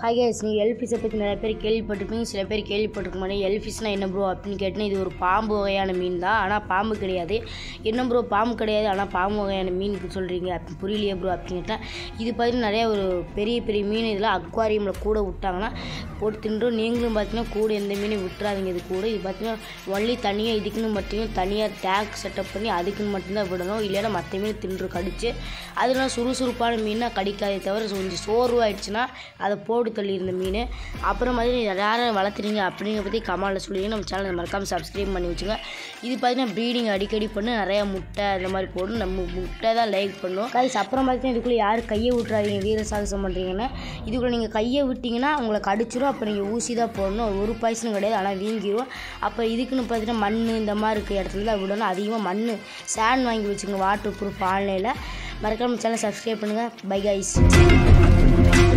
Hi guys, நீங்கள் எல்ஃபிஷை பற்றி நிறைய பேர் கேள்விப்பட்டிருப்பீங்க, சில பேர் கேள்விப்பட்டிருக்க மாட்டேன். எல்ஃபிஷ்னால் என்ன ப்ரோ அப்படின்னு கேட்டேன்னா, இது ஒரு பாம்பு வகையான மீன் தான், ஆனால் பாம்பு கிடையாது. என்ன ப்ரோ பாம்பு கிடையாது ஆனால் பாம்பு வகையான மீனுக்கு சொல்கிறீங்க அப்படின்னு புரியலையே ப்ரோ அப்படின்னு கேட்டால், இது பார்த்தீங்கன்னா நிறையா ஒரு பெரிய பெரிய மீன் இதெல்லாம் அக்வாரியமில் கூட விட்டாங்கன்னா போட்டு தின்றும். நீங்களும் பார்த்தீங்கன்னா கூட எந்த மீனும் விட்டுறாதீங்க. இது கூட இது பார்த்தீங்கன்னா ஒன்லி தனியாக இதுக்குன்னு மட்டும் தனியாக டேக் செட்டப் பண்ணி அதுக்குன்னு மட்டும்தான் விடணும். இல்லைன்னா மற்ற மீன் தின்று கடிச்சு அதெல்லாம் சுறுசுறுப்பான மீனாக கடிக்காதே தவிர கொஞ்சம் சோர்வாயிடுச்சுன்னா அதை போட்டு தள்ளியிருந்த மீன். அப்புறம் மாதிரி யாரும் வளர்த்துறீங்க அப்படிங்கிற பற்றி கமெண்ட்டில் சொல்லிங்க. நம்ம சேனல் மறக்காமல் சப்ஸ்கிரைப் பண்ணி வச்சுங்க. இது பார்த்தீங்கன்னா ப்ரீடிங் அடிக்கடி பண்ணி நிறையா முட்டை இந்த மாதிரி போடும். நம்ம முட்டை தான் லைக் பண்ணுவோம் கைஸ். அப்புறம் பார்த்தீங்கன்னா இதுக்குள்ளே யாரும் கையை விட்டுறாதீங்க. வீர சாகசம் பண்ணுறீங்கன்னா இதுக்குள்ளே நீங்கள் கையை விட்டிங்கன்னா உங்களை கடிச்சிடும். அப்போ நீங்கள் ஊசி தான் போடணும். ஒரு பாய்சனும் கிடையாது, ஆனால் வீங்கிடும். அப்போ இதுக்குன்னு பார்த்தீங்கன்னா மண் இந்த மாதிரி இருக்க இடத்துல தான் விடணும். அதிகமாக மண் சேண்ட் வாங்கி வச்சுக்கோங்க, வாட்டர் ப்ரூஃப். ஆன்லைனில் மறக்காமல் சேனல் சப்ஸ்கிரைப் பண்ணுங்கள். Bye guys.